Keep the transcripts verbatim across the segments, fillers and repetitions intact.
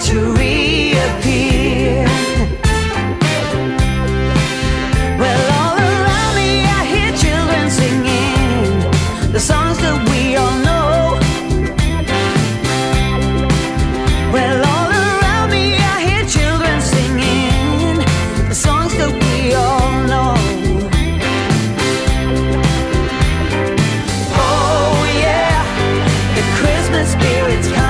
to reappear. Well, all around me I hear children singing the songs that we all know. Well, all around me I hear children singing the songs that we all know. Oh yeah, the Christmas spirit's coming.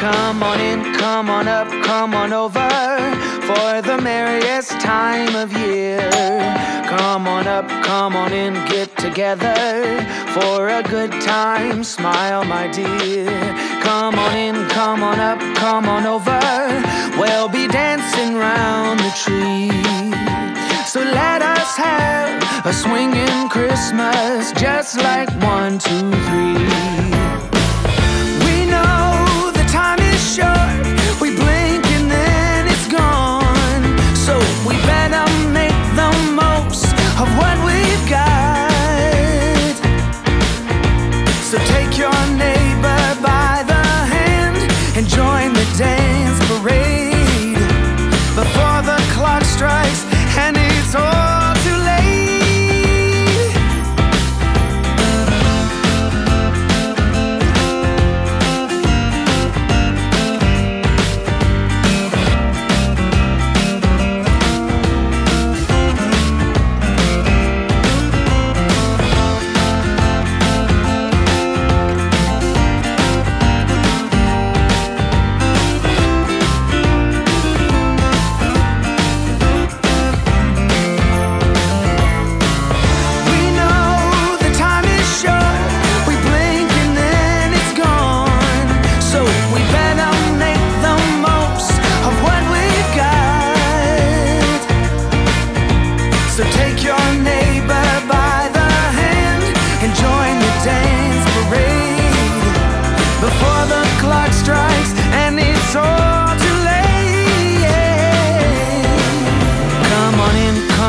Come on in, come on up, come on over for the merriest time of year. Come on up, come on in, get together for a good time, smile my dear. Come on in, come on up, come on over, we'll be dancing round the tree. So let us have a swinging Christmas, just like one, two, three.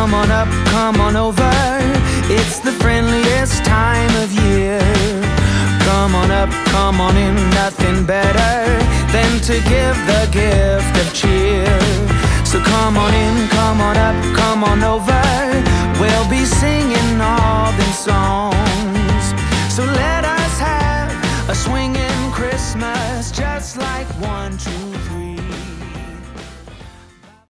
Come on up, come on over, it's the friendliest time of year. Come on up, come on in, nothing better than to give the gift of cheer. So come on in, come on up, come on over, we'll be singing all them songs. So let us have a swinging Christmas, just like one, two, three.